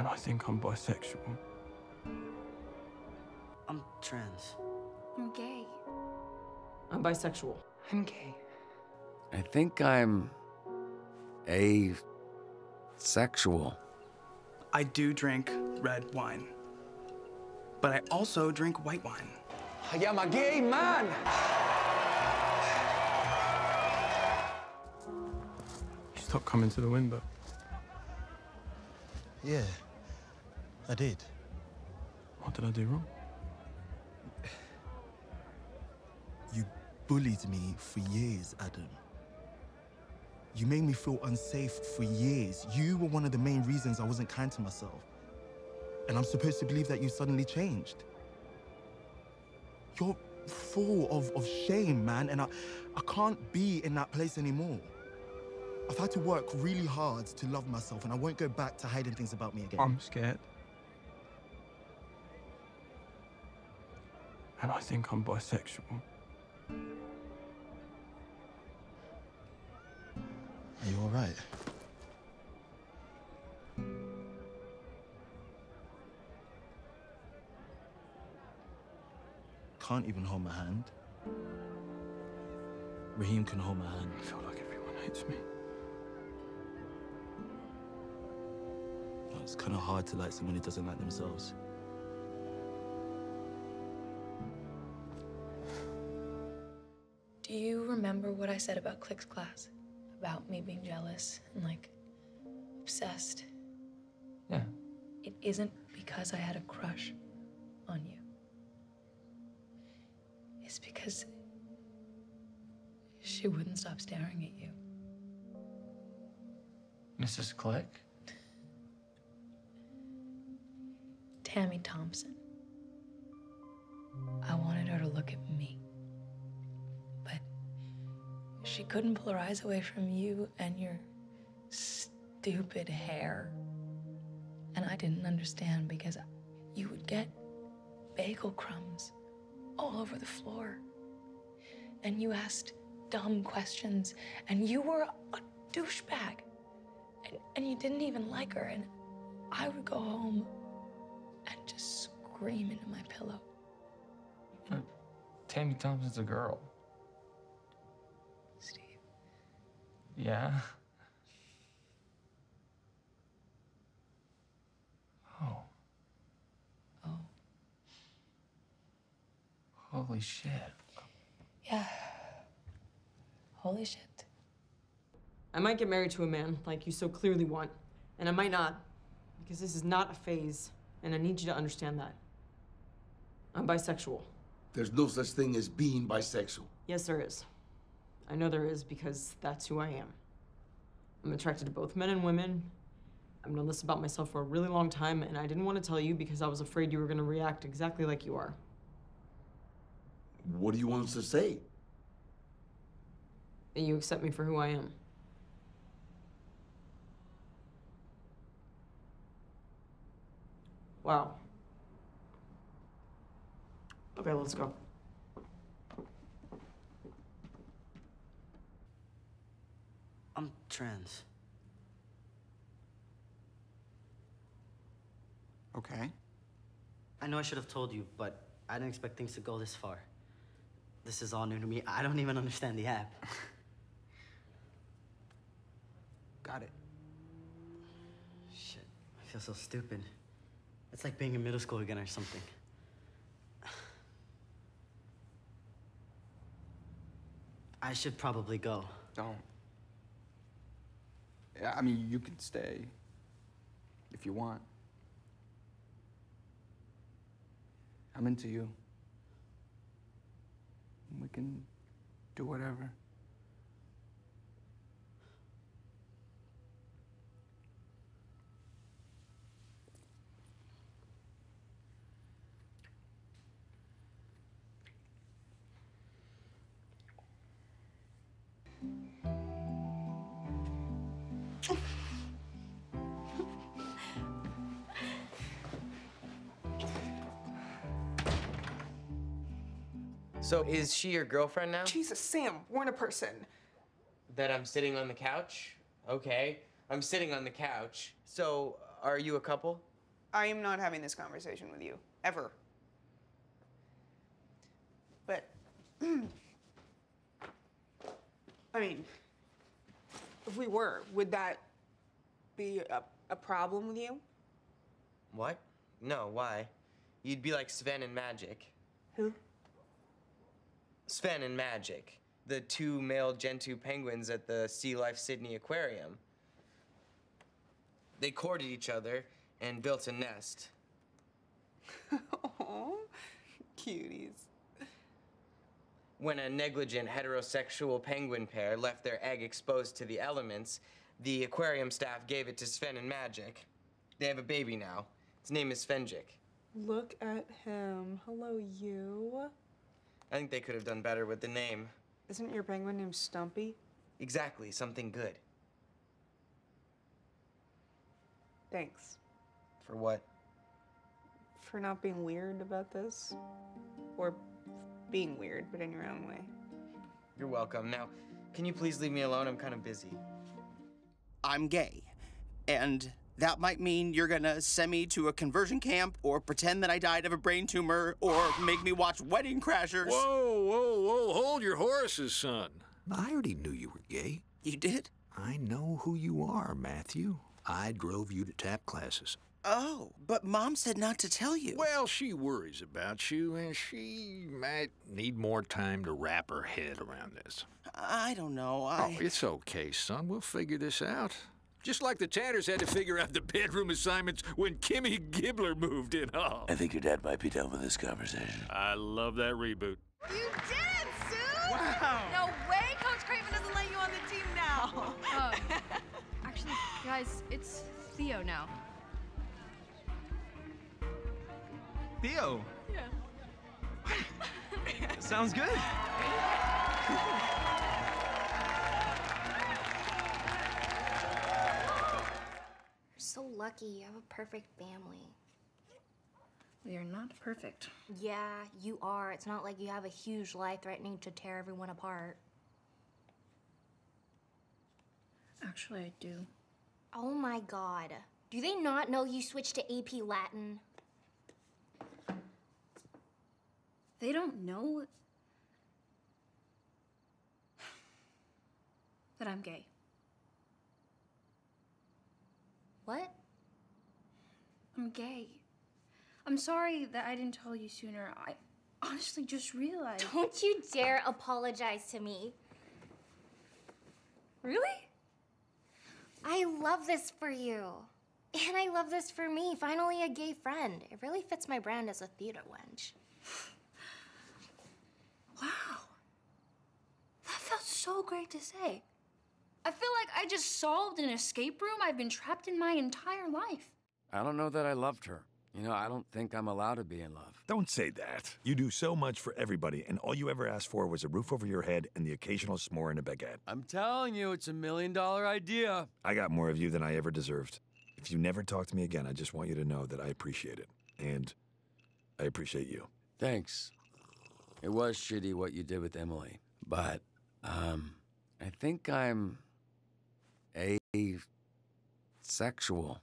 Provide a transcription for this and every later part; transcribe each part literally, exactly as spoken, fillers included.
and I think I'm bisexual. I'm trans. I'm gay. I'm bisexual. I'm gay. I think I'm asexual. I do drink red wine, but I also drink white wine. I am a gay man! You stopped coming to the window. Yeah, I did. What did I do wrong? You bullied me for years, Adam. You made me feel unsafe for years. You were one of the main reasons I wasn't kind to myself. And I'm supposed to believe that you suddenly changed. You're full of, of shame, man, and I, I can't be in that place anymore. I've had to work really hard to love myself, and I won't go back to hiding things about me again. I'm scared. And I think I'm bisexual. Are you all right? Can't even hold my hand. Raheem can hold my hand. I feel like everyone hates me. It's kind of hard to like someone who doesn't like themselves. Do you remember what I said about Click's class? About me being jealous and like obsessed? Yeah. It isn't because I had a crush on you. It's because she wouldn't stop staring at you. Missus Click? Tammy Thompson. I wanted her to look at me, but she couldn't pull her eyes away from you and your stupid hair. And I didn't understand because you would get bagel crumbs all over the floor. And you asked dumb questions and you were a douchebag. And, and you didn't even like her. And I would go home and just scream into my pillow. But Tammy Thompson's a girl. Steve. Yeah? Oh. Oh. Holy shit. Yeah. Holy shit. I might get married to a man like you so clearly want, and I might not, because this is not a phase. And I need you to understand that. I'm bisexual. There's no such thing as being bisexual. Yes, there is. I know there is because that's who I am. I'm attracted to both men and women. I've known this about myself for a really long time, and I didn't want to tell you because I was afraid you were going to react exactly like you are. What do you want us to say? That you accept me for who I am. Wow. Okay, let's go. I'm trans. Okay. I know I should have told you, but I didn't expect things to go this far. This is all new to me. I don't even understand the app. Got it. Shit, I feel so stupid. It's like being in middle school again or something. I should probably go. Don't. Yeah, I mean, you can stay if you want. I'm into you. We can do whatever. So is she your girlfriend now? Jesus, Sam, we're in a person. That I'm sitting on the couch? Okay, I'm sitting on the couch. So are you a couple? I am not having this conversation with you, ever. But, I mean, if we were, would that be a, a problem with you? What? No, why? You'd be like Sven and Magic. Who? Sven and Magic, the two male Gentoo penguins at the Sea Life Sydney Aquarium. They courted each other and built a nest. Aww, cuties. When a negligent heterosexual penguin pair left their egg exposed to the elements, the aquarium staff gave it to Sven and Magic. They have a baby now. His name is Svenjik. Look at him. Hello, you. I think they could have done better with the name. Isn't your penguin named Stumpy? Exactly, something good. Thanks. For what? For not being weird about this. Or being weird, but in your own way. You're welcome. Now, can you please leave me alone? I'm kind of busy. I'm gay, and that might mean you're gonna send me to a conversion camp, or pretend that I died of a brain tumor, or make me watch Wedding Crashers. Whoa, whoa, whoa, hold your horses, son. I already knew you were gay. You did? I know who you are, Matthew. I drove you to tap classes. Oh, but Mom said not to tell you. Well, she worries about you, and she might need more time to wrap her head around this. I don't know, I... Oh, it's okay, son. We'll figure this out. Just like the Tanners had to figure out the bedroom assignments when Kimmy Gibbler moved in. Oh. I think your dad might be done with this conversation. I love that reboot. You did it, Sue! Wow! No way Coach Craven doesn't let you on the team now. Oh. Um, actually, guys, it's Theo now. Theo? Yeah. Sounds good. So lucky you have a perfect family. We are not perfect. Yeah, you are. It's not like you have a huge lie threatening to tear everyone apart. Actually, I do. Oh my God. Do they not know you switched to A P Latin? They don't know that I'm gay. What? I'm gay. I'm sorry that I didn't tell you sooner. I honestly just realized. Don't you dare apologize to me. Really? I love this for you. And I love this for me. Finally a gay friend. It really fits my brand as a theater wench. Wow. That felt so great to say. I feel like I just solved an escape room I've been trapped in my entire life. I don't know that I loved her. You know, I don't think I'm allowed to be in love. Don't say that. You do so much for everybody, and all you ever asked for was a roof over your head and the occasional s'more and a baguette. I'm telling you, it's a million-dollar idea. I got more of you than I ever deserved. If you never talk to me again, I just want you to know that I appreciate it. And I appreciate you. Thanks. It was shitty what you did with Emily, but, um, I think I'm... asexual.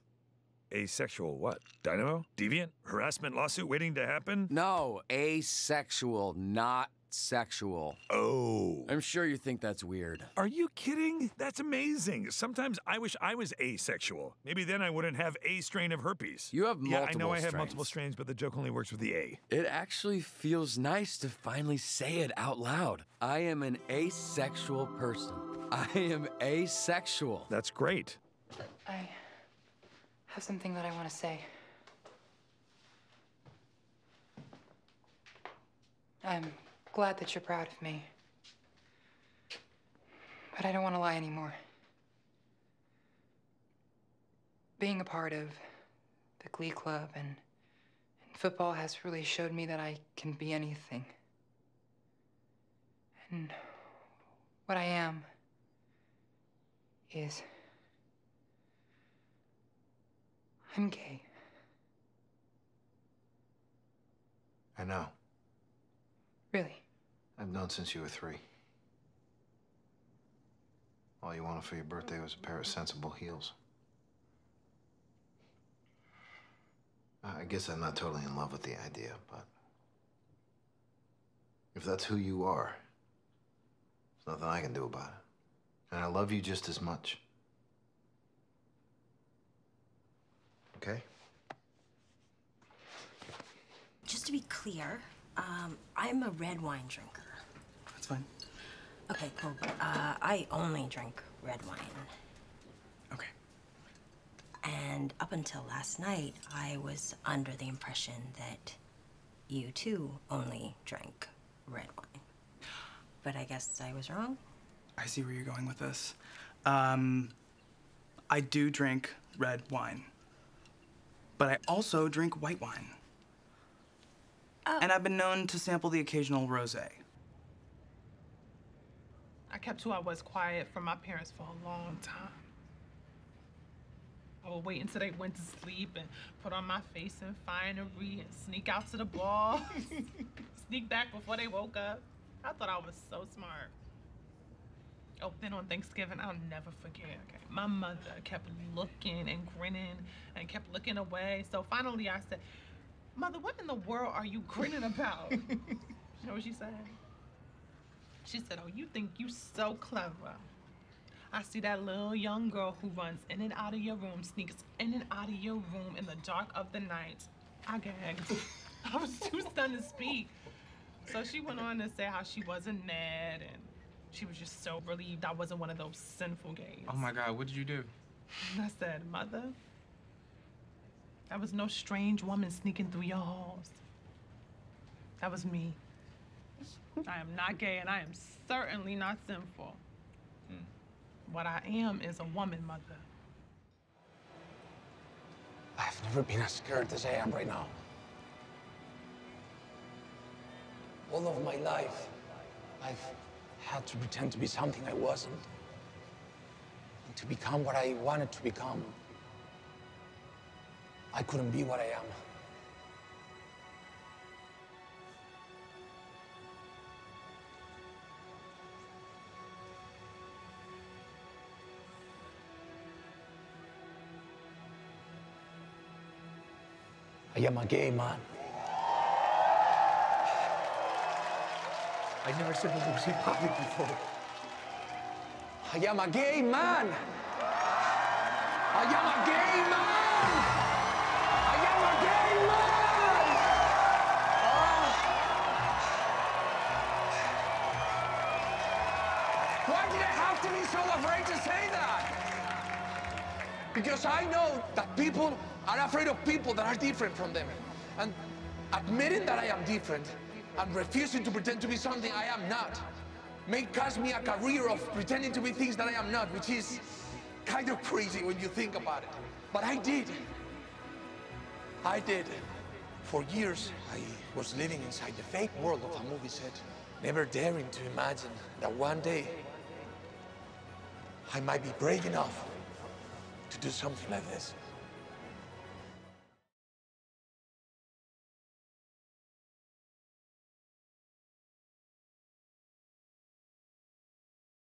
Asexual what? Dynamo? Deviant? Harassment lawsuit waiting to happen? No, asexual, not sexual. Oh. I'm sure you think that's weird. Are you kidding? That's amazing. Sometimes I wish I was asexual. Maybe then I wouldn't have a strain of herpes. You have multiple strains. Yeah, I know I have multiple strains, but the joke only works with the A. It actually feels nice to finally say it out loud. I am an asexual person. I am asexual. That's great. I have something that I want to say. I'm glad that you're proud of me, but I don't want to lie anymore. Being a part of the Glee Club and, and football has really showed me that I can be anything. And what I am is I'm gay. I know. Really? I've known since you were three. All you wanted for your birthday was a pair of sensible heels. I guess I'm not totally in love with the idea, but if that's who you are, there's nothing I can do about it. And I love you just as much. Okay? Just to be clear, um, I'm a red wine drinker. That's fine. Okay, cool. Uh, I only drink red wine. Okay. And up until last night, I was under the impression that you too only drank red wine. But I guess I was wrong. I see where you're going with this. Um, I do drink red wine, but I also drink white wine. Oh. And I've been known to sample the occasional rosé. I kept who I was quiet from my parents for a long time. I would wait until they went to sleep and put on my face and finery and sneak out to the ball, sneak back before they woke up. I thought I was so smart. Oh, then on Thanksgiving, I'll never forget. Okay. My mother kept looking and grinning and kept looking away. So finally I said, "Mother, what in the world are you grinning about?" You know what she said? She said, "Oh, you think you so clever. I see that little young girl who runs in and out of your room, sneaks in and out of your room in the dark of the night." I gagged. I was too stunned to speak. So she went on to say how she wasn't mad and she was just so relieved I wasn't one of those sinful gays. Oh my God, what did you do? I said, "Mother, that was no strange woman sneaking through your halls. That was me. I am not gay and I am certainly not sinful. Mm. What I am is a woman, Mother." I've never been as scared as I am right now. All of my life, I've had to pretend to be something I wasn't, and to become what I wanted to become. I couldn't be what I am. I am a gay man. I never said that it was in public before. I am a gay man. I am a gay man. I am a gay man. Oh. Why did I have to be so afraid to say that? Because I know that people are afraid of people that are different from them. And admitting that I am different and refusing to pretend to be something I am not may cost me a career of pretending to be things that I am not, which is kind of crazy when you think about it. But I did. I did. For years, I was living inside the fake world of a movie set, never daring to imagine that one day I might be brave enough to do something like this.